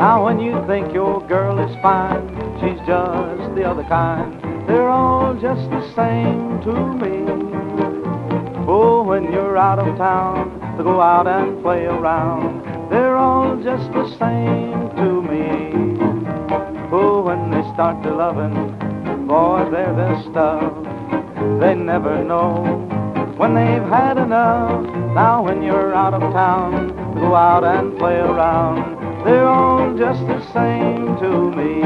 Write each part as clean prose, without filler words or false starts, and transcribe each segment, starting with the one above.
Now when you think your girl is fine, she's just the other kind. They're all just the same to me. Oh, when you're out of town, to go out and play around, they're all just the same to me. Oh, when they start to lovin', boy, they're the stuff. They never know when they've had enough. Now when you're out of town, to go out and play around, they're all just the same to me.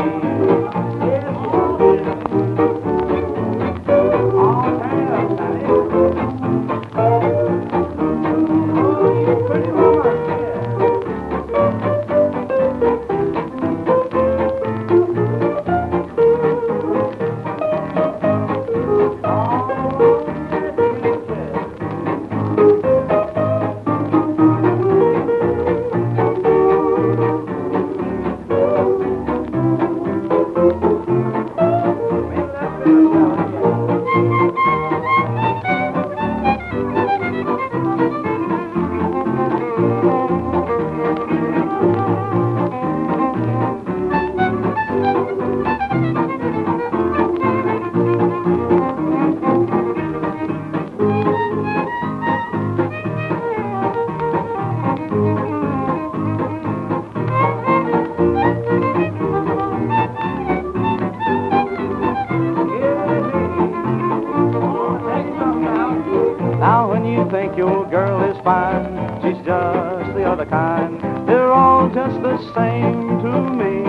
Now when you think your girl is fine, she's just the other kind. They're all just the same to me.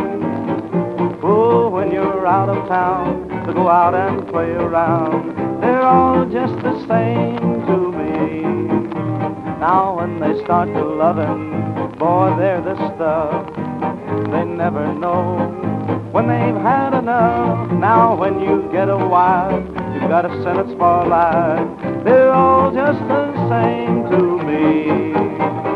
Oh, when you're out of town, to go out and play around, they're all just the same to me. Now when they start to lovin', boy, they're the stuff. They never know when they've had enough. Now when you get a wife, you've got a sentence for life. They're all just the same to me.